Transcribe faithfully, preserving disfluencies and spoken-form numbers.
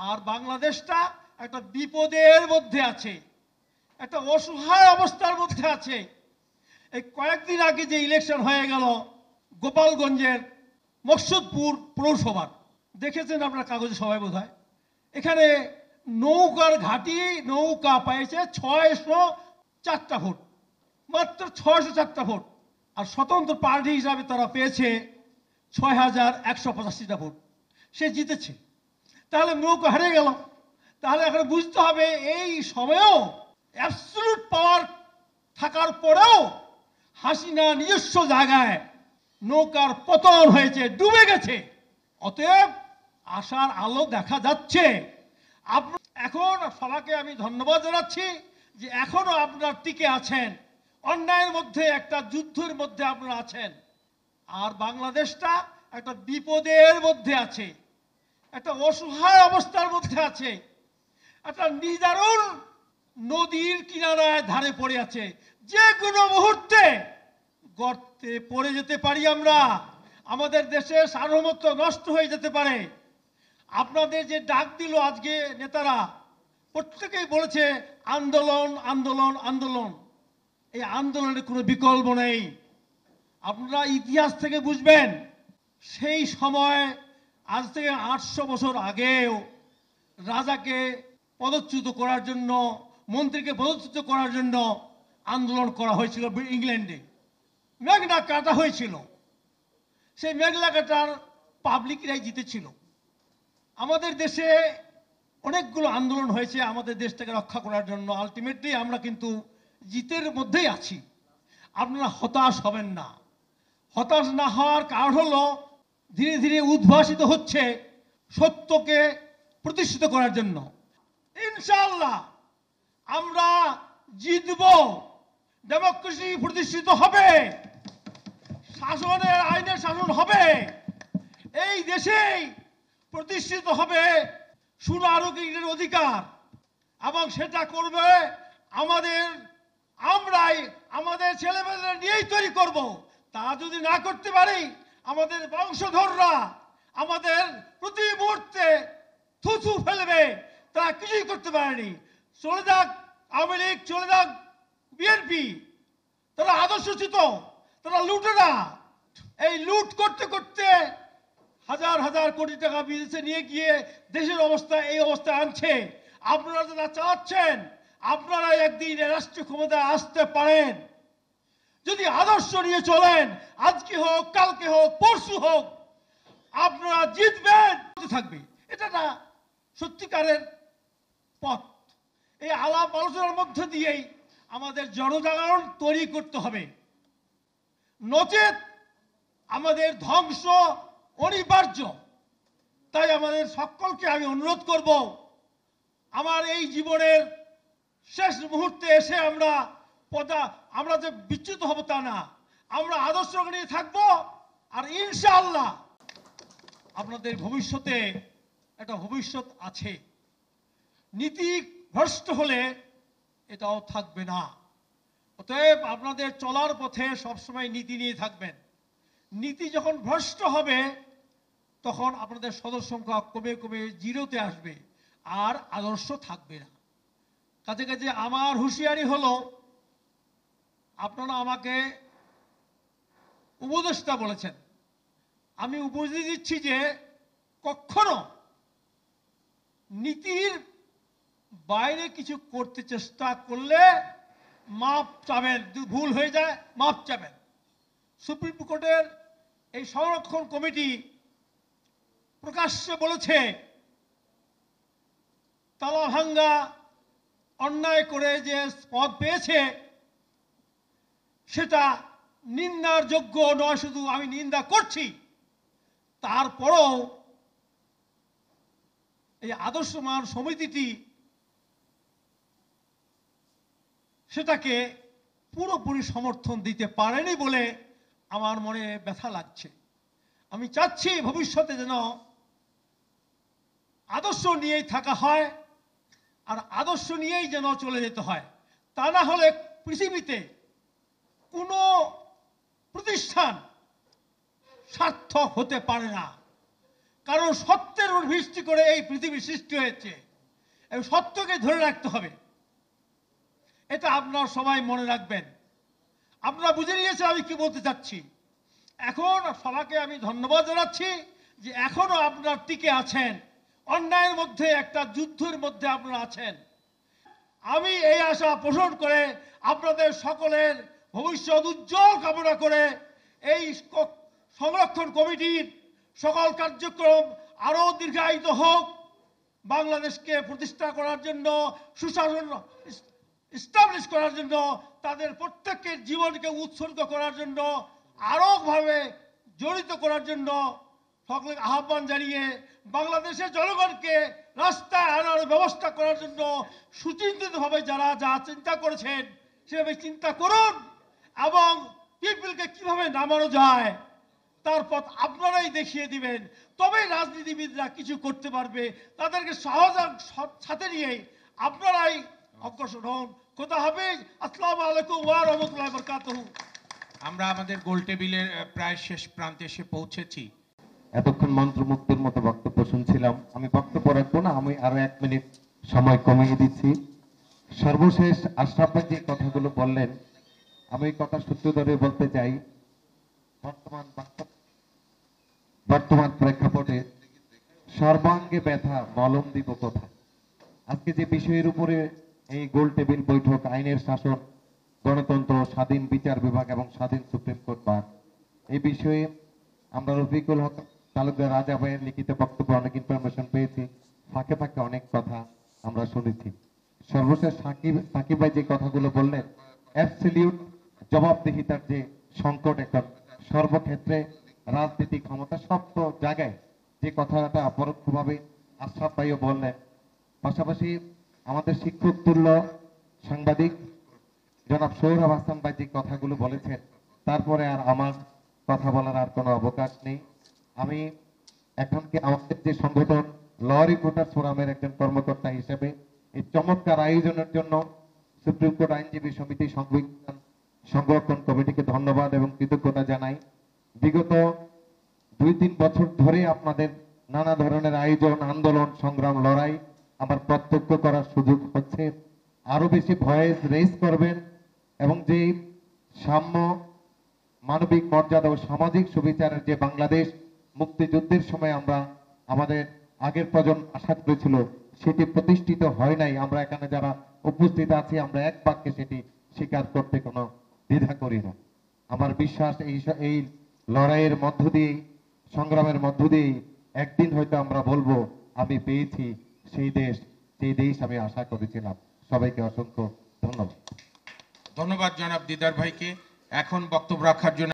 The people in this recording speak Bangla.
और बांग्लादेशटा एक विपदेर मध्य आछे, एक असहाय अवस्थार मध्य आछे। एक कयेकदिन आगे जो इलेक्शन हये गेल गोपालगंजेर मकसूदपुर पौरसभा, देखेछेन आपनारा कागजे सबाई बोधहय। एखाने नौकार घाटी नौका पेয়েছে छयश चार भोट, मात्र छयश चार भोट। और स्वतंत्र पार्टी हिसाब से तारा पेয়েছে छय हज़ार एक सौ पचासी भोट, से जीतेছে। ताहले नौका हारे गेल। ताहले एखन बुझते हबे एई समयेओ एब्सोल्यूट पावर थाकार परेओ हासिना निजस्व जायगाय नौकार पतन हयेছে, डुबे गेছে। अतएव आशार आलो देखा जाच्छे। एखन सबाइके आमि धन्यवाद जानाच्छि जे एखनो आपनारा टिके आছেন, अन्यायेर मध्य एकटा युद्धेर मध्य आपनारा आছেন। আর বাংলাদেশটা একটা বিপদের মধ্যে আছে, একটা অসহায় অবস্থার মধ্যে আছে, একটা নিদারুণ নদীর কিনারায় ধারে পড়ে আছে, যে কোনো মুহূর্তে গর্তে পড়ে যেতে পারি আমরা। আমাদের দেশে সার্বভৌমত্ব নষ্ট হয়ে যেতে পারে। আপনাদের যে ডাক দিল আজকে নেতারা, প্রত্যেকেই বলেছে আন্দোলন আন্দোলন আন্দোলন। এই আন্দোলনের কোনো বিকল্প নেই। আপনারা ইতিহাস থেকে বুঝবেন, সেই সময় আজ থেকে আটশো বছর আগেও রাজাকে পদচ্যুত করার জন্য, মন্ত্রীকে পদচ্যুত করার জন্য আন্দোলন করা হয়েছিল ইংল্যান্ডে। মেঘনা কাটা হয়েছিল, সেই মেঘনা কাটার পাবলিকরাই জিতেছিল। আমাদের দেশে অনেকগুলো আন্দোলন হয়েছে আমাদের দেশটাকে রক্ষা করার জন্য। আলটিমেটলি আমরা কিন্তু জিতের মধ্যেই আছি। আপনারা হতাশ হবেন না। হতাশ না হওয়ার কারণ হলো ধীরে ধীরে উদ্ভাসিত হচ্ছে সত্যকে প্রতিষ্ঠিত করার জন্য। ইনশাআল্লাহ আমরা জিতব, ডেমোক্রেসি প্রতিষ্ঠিত হবে, শাসনের আইনের শাসন হবে, এই দেশেই প্রতিষ্ঠিত হবে সুনার অধিকার অধিকার। এবং সেটা করবে আমাদের আমরাই, আমাদের ছেলেমেয়েরা নিয়েই তৈরি করব। তা যদি না করতে পারি, আমাদের বংশধররা আমাদের প্রতি মুহূর্তে থুথু ফেলবে, তারা কিছুই করতে পারেনি। চলে যাক আওয়ামী লীগ, চলে যাক বিএনপি, তারা আদর্শচ্যুত, তারা লুটেরা। এই লুট করতে করতে হাজার হাজার কোটি টাকা বিদেশে নিয়ে গিয়ে দেশের অবস্থা এই অবস্থায় আনছে। আপনারা যারা চাচ্ছেন আপনারা একদিন রাষ্ট্রীয় ক্ষমতায় আসতে পারেন, যদি আদর্শ নিয়ে চলেন। আজকে হোক, কালকে হোক, পরশু হোক, আপনারা জিতবেন, থাকবে। এটা না সত্যিকারের পথ। এই আলাপ আলোচনার মধ্যে দিয়েই আমাদের জনজাগরণ তৈরি করতে হবে, নচেত আমাদের ধ্বংস অনিবার্য। তাই আমাদের সকলকে আমি অনুরোধ করব, আমার এই জীবনের শেষ মুহূর্তে এসে আমরা পদা আমরা যে বিচ্যুত হব তা না, আমরা আদর্শ নিয়ে থাকব। আর ইনশাআল্লাহ আপনাদের ভবিষ্যতে একটা ভবিষ্যৎ আছে। নীতি ভ্রষ্ট হলে এটাও থাকবে না। অতএব আপনাদের চলার পথে সবসময় নীতি নিয়ে থাকবেন। নীতি যখন ভ্রষ্ট হবে তখন আপনাদের সদস্য সংখ্যা কমে কমে জিরোতে আসবে, আর আদর্শ থাকবে না। কাজে কাজে আমার হুঁশিয়ারি হলো, আপনারা আমাকে উপদেষ্টা বলেছেন, আমি উপদেশ দিচ্ছি যে কখনো নীতির বাইরে কিছু করতে চেষ্টা করলে মাপ চাবেন, ভুল হয়ে যায় মাপ চাবেন। সুপ্রিম কোর্টের এই সংরক্ষণ কমিটি প্রকাশ্যে বলেছে তালাভাঙ্গা অন্যায় করে যে পদ পেয়েছে সেটা নিন্দার যোগ্য নয়। শুধু আমি নিন্দা করছি, তারপরও এই আদর্শমান সমিতিটি সেটাকে পুরোপুরি সমর্থন দিতে পারেনি বলে আমার মনে ব্যথা লাগছে। আমি চাচ্ছি ভবিষ্যতে যেন আদর্শ নিয়েই থাকা হয়, আর আদর্শ নিয়েই যেন চলে যেতে হয়। তা না হলে পৃথিবীতে কোনো প্রতিষ্ঠান সার্থক হতে পারে না। कारण सत्यर ओर बृष्टि करे এই পৃথিবী সৃষ্টি হয়েছে এবং সত্যকে ধরে রাখতে হবে এটা আপনারা সবাই মনে রাখবেন আপনারা বুঝে নিয়েছেন আমি কি বলতে চাচ্ছি এখন সবাইকে আমি ধন্যবাদ জানাচ্ছি যে এখনো আপনারা টিকে আছেন অন্যায়ের মধ্যে একটা যুদ্ধের মধ্যে আপনারা আছেন আমি এই আশা পোষণ করে আপনাদের সকলের ভবিষ্যৎ উজ্জ্বল কামনা করে এই সংরক্ষণ কমিটির সকল কার্যক্রম আরো দীর্ঘায়িত হোক বাংলাদেশকে প্রতিষ্ঠা করার জন্য সুশাসন এস্টাবলিশ করার জন্য তাদের প্রত্যেকের জীবনকে উৎসর্গ করার জন্য আরো ভাবে জড়িত করার জন্য সকলকে আহ্বান জানিয়ে বাংলাদেশের জনগণকে রাস্তায় আনার ব্যবস্থা করার জন্য সুচিন্তিতভাবে যারা যা চিন্তা করেছেন সেভাবে চিন্তা করুন এবং পিপলকে কিভাবে নামানো যায় তার পথ আপনারাই দেখিয়ে দিবেন তবে রাজনীতিবিদরা কিছু করতে পারবে তাদেরকে সহযোগ সাথে নিয়ে আপনারাই অগ্রসর হন কথা হবে আসসালামু আলাইকুম ওয়া রাহমাতুল্লাহি ওয়া বারাকাতুহু আমরা আমাদের গোল টেবিলের প্রায় শেষ প্রান্তে এসে পৌঁছেছি এতক্ষণ মন্ত্রমুগ্ধের মতো বক্তব্য শুনছিলাম আমি বক্তব্য রাখবো না আমি আরো এক মিনিট সময় কমিয়ে দিচ্ছি সর্বশেষ আশরাফ ভাই যে কথাগুলো বললেন আমি এই কথা সূত্র ধরে বলতে চাই বর্তমান বর্তমান প্রেক্ষাপটে সর্বাঙ্গে ব্যথা মলম দিব কোথায় আজকে যে বিষয়ের উপরে এই গোল টেবিল বৈঠক আইনের শাসন গণতন্ত্র স্বাধীন বিচার বিভাগ এবং স্বাধীন সুপ্রিম কোর্ট বার এই বিষয়ে আমরা রফিকুল হক তালুকদার রাজা ভাইয়ের লিখিত বক্তব্য অনেক ইনফরমেশন পেয়েছি ফাঁকে ফাঁকে অনেক কথা আমরা শুনেছি সর্বশেষ সাকিব সাকিব ভাই যে কথাগুলো বললেন অ্যাবসলিউট জবাবদিহিতার যে সংকট এখন সর্বক্ষেত্রে রাজনীতি ক্ষমতা সব জায়গায় যে কথাটা পরোক্ষভাবে আশরাফ ভাইও বললেন পাশাপাশি আমাদের শিক্ষক তুল্য সাংবাদিক জনাব সৌরভ হাসান ভাই যে কথাগুলো বলেছেন তারপরে আর আমার কথা বলার আর কোনো অবকাশ নেই আমি এখনকে আমাদের যে সংগঠন ল রিপোর্টার ফোরামের একজন কর্মকর্তা হিসেবে এই চমৎকার আয়োজনের জন্য সুপ্রিম কোর্ট আইনজীবী সমিতি সংবিধান সংরক্ষণ কমিটিকে ধন্যবাদ এবং কৃতজ্ঞতা জানাই বিগত দুই তিন বছর ধরে আপনাদের নানা ধরনের আয়োজন আন্দোলন সংগ্রাম লড়াই আমার প্রত্যক্ষ করার সুযোগ হচ্ছে আরো বেশি ভয়েস রেজ করবেন এবং যে সাম্য মানবিক মর্যাদা ও সামাজিক সুবিচারের যে বাংলাদেশ মুক্তিযুদ্ধের সময় আমরা আমাদের আগের প্রজন্ম আশা করেছিল সেটি প্রতিষ্ঠিত হয় নাই আমরা এখানে যারা উপস্থিত আছি আমরা এক বাক্যে সেটি স্বীকার করতে কোনো দ্বিধা করি না আমার বিশ্বাস এই এই লড়াইয়ের মধ্য দিয়ে সংগ্রামের মধ্য দিয়ে একদিন হয়তো আমরা বলবো আমি পেয়েছি সেই দেশ সেই দেশ আমি আশা করেছিলাম সবাইকে অসংখ্য ধন্যবাদ ধন্যবাদ জনাব দিদার ভাইকে এখন বক্তব্য রাখার জন্য